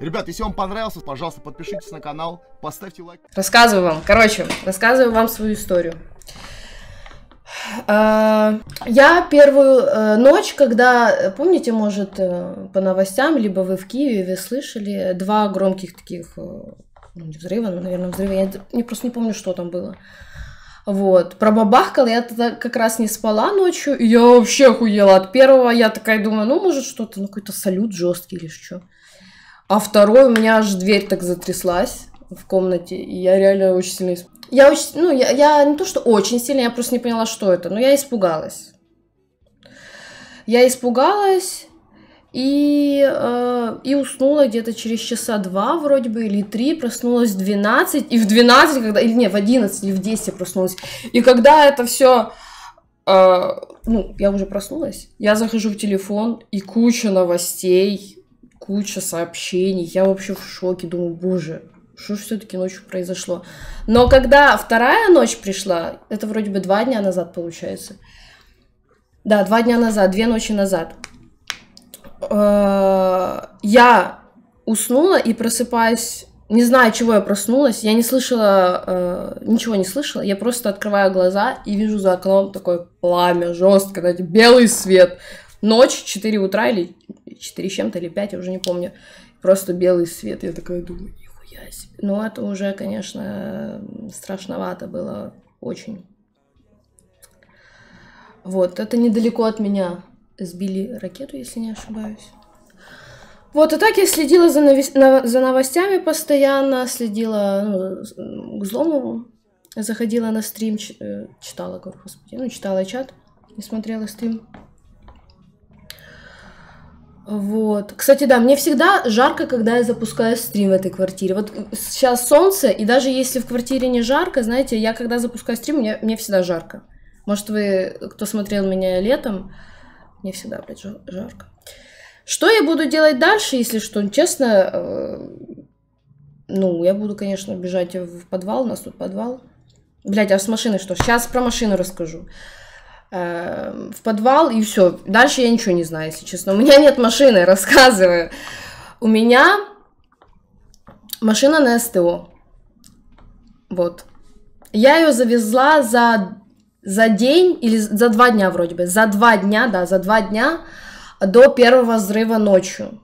Ребят, если вам понравился, пожалуйста, подпишитесь на канал, поставьте лайк. Рассказываю вам свою историю. Я первую ночь, когда, помните, может, по новостям, либо вы в Киеве, вы слышали два громких таких взрыва, наверное, взрыва, я просто не помню, что там было. Вот, пробабахкала, я тогда как раз не спала ночью, и я вообще охуела от первого, я такая думаю, ну, может, что-то, ну, какой-то салют жесткий или что. А второй, у меня аж дверь так затряслась в комнате, и я реально очень сильно испугалась. Я не то, что очень сильно, я просто не поняла, что это, но я испугалась. Я испугалась и уснула где-то через часа два вроде бы, или три, проснулась в 12, и в 12, когда, или не, в 11, или в 10 я проснулась. И когда это все, ну, я уже проснулась, я захожу в телефон, и куча новостей, куча сообщений, я вообще в шоке, думаю, боже, что же все-таки ночью произошло. Но когда вторая ночь пришла, это вроде бы 2 дня назад получается. Да, 2 дня назад, 2 ночи назад. Я уснула и просыпаюсь, не знаю, чего я проснулась, я не слышала, ничего не слышала, я просто открываю глаза и вижу за окном такое пламя жесткое, белый свет. Ночь, 4 утра или 4 с чем-то, или 5, я уже не помню, просто белый свет, я такая думаю. Ну, это уже, конечно, страшновато было, очень. Вот, это недалеко от меня сбили ракету, если не ошибаюсь. Вот, и так я следила за новостями постоянно, следила, ну, к Зломову, заходила на стрим, читала, господи, ну, читала чат, не смотрела стрим. Вот. Кстати, да, мне всегда жарко, когда я запускаю стрим в этой квартире. Вот сейчас солнце, и даже если в квартире не жарко, знаете, я когда запускаю стрим, мне всегда жарко. Может, вы, кто смотрел меня летом, мне всегда, блядь, жарко. Что я буду делать дальше, если что? Честно, ну, я буду, конечно, бежать в подвал, у нас тут подвал. Блядь, а с машиной что? Сейчас про машину расскажу. В подвал, и все. Дальше я ничего не знаю, если честно. У меня нет машины, рассказываю. У меня машина на СТО. Вот. Я ее завезла за день, или за 2 дня вроде бы. За 2 дня, да, за 2 дня до первого взрыва ночью.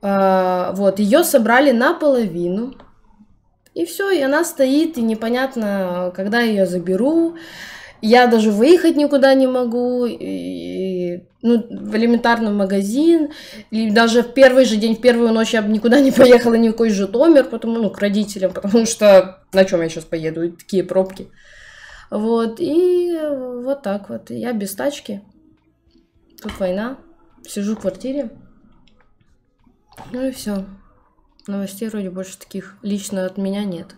Вот, ее собрали наполовину. И все, и она стоит, и непонятно, когда я ее заберу. Я даже выехать никуда не могу, ну, в элементарный магазин, и даже в первый же день, в первую ночь я бы никуда не поехала, ни в какой Житомир, потому, ну, к родителям, потому что на чем я сейчас поеду, и такие пробки. Вот, и вот так вот, я без тачки, тут война, сижу в квартире, ну и все. Новостей вроде больше таких лично от меня нет.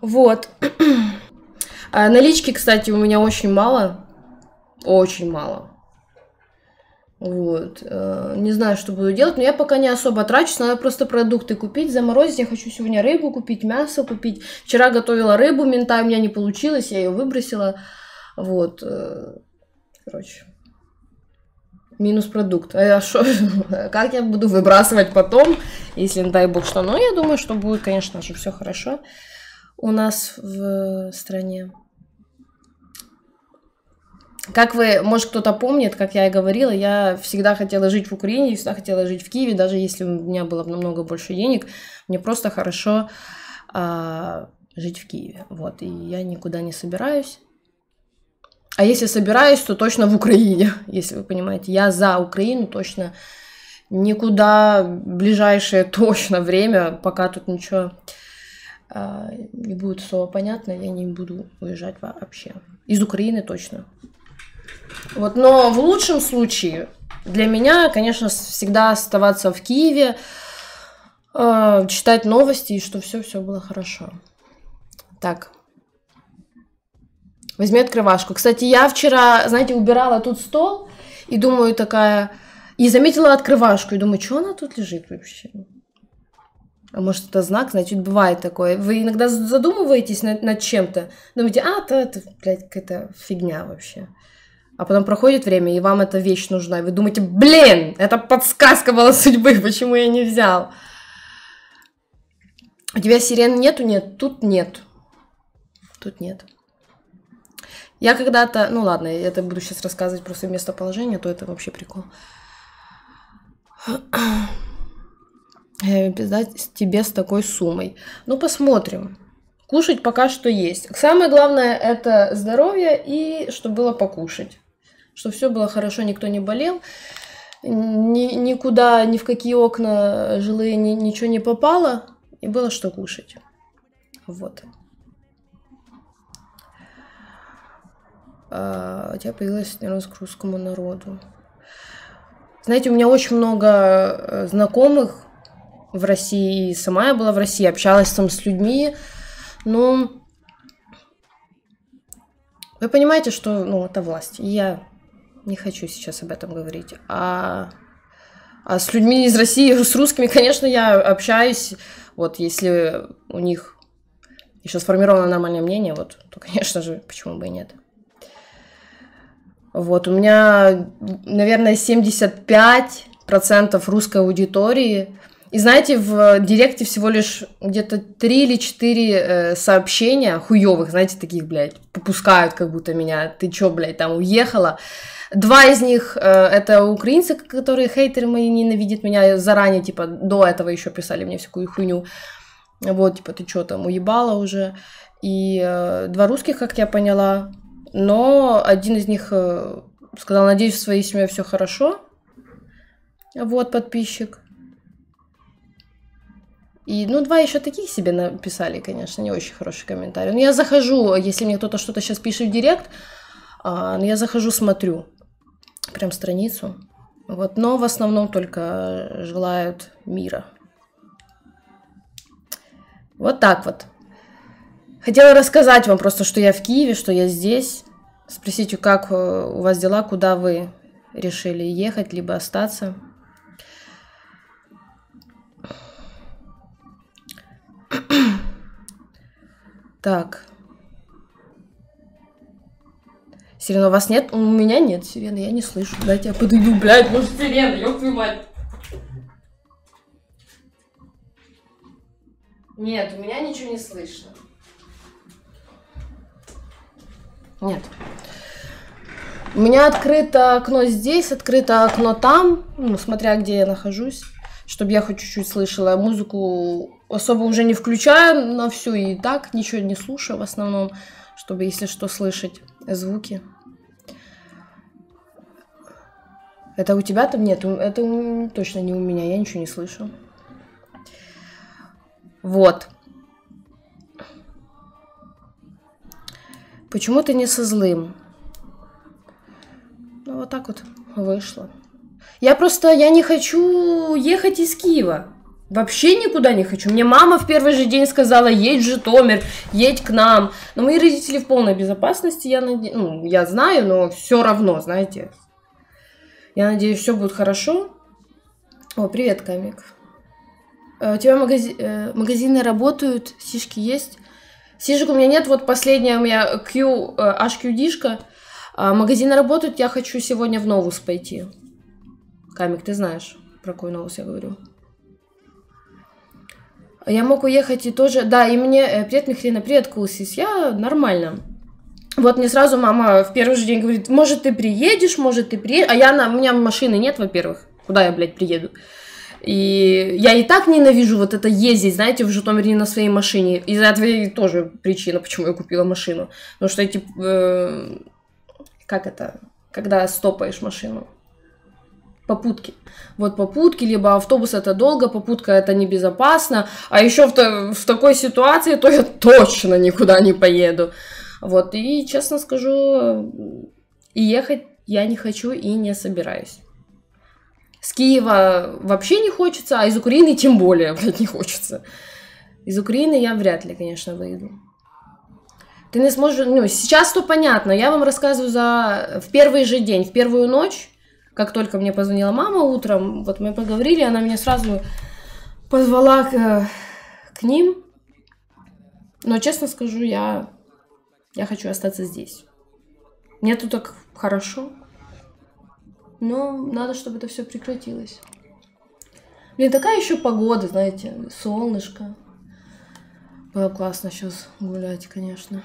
Вот. Налички, кстати, у меня очень мало. Очень мало. Вот. Не знаю, что буду делать, но я пока не особо трачусь. Надо просто продукты купить, заморозить. Я хочу сегодня рыбу купить, мясо купить. Вчера готовила рыбу, ментай, у меня не получилось, я ее выбросила. Вот. Короче. Минус продукт. А как я буду выбрасывать потом, если, не дай бог, что? Но я думаю, что будет, конечно же, все хорошо у нас в стране. Как вы, может, кто-то помнит, как я и говорила, я всегда хотела жить в Украине, всегда хотела жить в Киеве, даже если у меня было намного больше денег, мне просто хорошо жить в Киеве. Вот, и я никуда не собираюсь. А если собираюсь, то точно в Украине, если вы понимаете. Я за Украину точно никуда в ближайшее точно время, пока тут ничего не будет слово понятно, я не буду уезжать вообще. Из Украины точно. Вот, но в лучшем случае для меня, конечно, всегда оставаться в Киеве, читать новости, и что все было хорошо. Так. Возьми открывашку. Кстати, я вчера, знаете, убирала тут стол, и думаю такая, и заметила открывашку, и думаю, что она тут лежит вообще? А может, это знак, значит, бывает такое. Вы иногда задумываетесь над чем-то, думаете, а, это, блядь, какая-то фигня вообще. А потом проходит время, и вам эта вещь нужна. И вы думаете, блин, это подсказка была судьбы, почему я не взял. У тебя сирен нету? Нет, тут нет. Тут нет. Я когда-то... Ну ладно, я это буду сейчас рассказывать просто местоположение, то это вообще прикол. Я пиздать тебе с такой суммой. Ну, посмотрим. Кушать пока что есть. Самое главное это здоровье и чтобы было покушать. Чтобы все было хорошо, никто не болел. Никуда, ни в какие окна жилые ничего не попало. И было что кушать. Вот. У тебя появилась ненависть к русскому народу. Знаете, у меня очень много знакомых в России. И сама я была в России, общалась там с людьми. Но вы понимаете, что ну, это власть. И я не хочу сейчас об этом говорить. А с людьми из России, с русскими, конечно, я общаюсь. Вот если у них еще сформировано нормальное мнение, вот, то, конечно же, почему бы и нет. Вот, у меня, наверное, 75% русской аудитории. И знаете, в директе всего лишь где-то 3 или 4 сообщения хуёвых, знаете, таких, блядь, попускают как будто меня, ты чё, блядь, там уехала. 2 из них это украинцы, которые хейтеры мои ненавидят меня заранее, типа, до этого еще писали мне всякую хуйню. Вот, типа, ты чё там, уебала уже. И 2 русских, как я поняла, но один из них сказал, надеюсь, в своей семье все хорошо. Вот, подписчик. И, ну, 2 еще таких себе написали, конечно, не очень хороший комментарий. Но я захожу, если мне кто-то что-то сейчас пишет в директ, я захожу, смотрю прям страницу. Вот, но в основном только желают мира. Вот так вот. Хотела рассказать вам просто, что я в Киеве, что я здесь. Спросите, как у вас дела, куда вы решили ехать, либо остаться. Так. Сирена, у вас нет? У меня нет сирены, я не слышу. Дайте я подойду, блядь, может сирена, ёб твою мать. Нет, у меня ничего не слышно. Нет. У меня открыто окно здесь, открыто окно там, ну, смотря где я нахожусь, чтобы я хоть чуть-чуть слышала музыку. Особо уже не включаю на всю и так, ничего не слушаю в основном, чтобы, если что, слышать звуки. Это у тебя там? Нет, это точно не у меня, я ничего не слышу. Вот. Почему ты не со злым? Ну, вот так вот вышло. Я не хочу ехать из Киева. Вообще никуда не хочу. Мне мама в первый же день сказала, едь в Житомир, едь к нам. Но мои родители в полной безопасности, я надеюсь. Ну, я знаю, но все равно, знаете. Я надеюсь, все будет хорошо. О, привет, Камик. У тебя магазины работают, сишки есть? Сишек у меня нет, вот последняя у меня HQ-дишка. Магазины работают, я хочу сегодня в Новус пойти. Камик, ты знаешь, про какой Новус я говорю. Я мог уехать и тоже... Да, и мне... Привет, Михрина, привет, Кулсис. Я нормально. Вот мне сразу мама в первый же день говорит, может, ты приедешь, А у меня машины нет, во-первых. Куда я, блядь, приеду? И я и так ненавижу вот это ездить, знаете, в Житомире не на своей машине. Из-за этого тоже причина, почему я купила машину. Потому что эти... Как это? Когда стопаешь машину. Попутки. Вот попутки, либо автобус это долго, попутка это небезопасно, а еще в такой ситуации, то я точно никуда не поеду. Вот, и честно скажу, и ехать я не хочу и не собираюсь. С Киева вообще не хочется, а из Украины тем более, блядь, не хочется. Из Украины я вряд ли, конечно, выйду. Ты не сможешь, ну, сейчас-то понятно, я вам рассказываю в первый же день, в первую ночь. Как только мне позвонила мама утром, вот мы поговорили, она меня сразу позвала к ним. Но, честно скажу, я хочу остаться здесь. Мне тут так хорошо, но надо, чтобы это все прекратилось. Блин, такая еще погода, знаете, солнышко. Было классно сейчас гулять, конечно.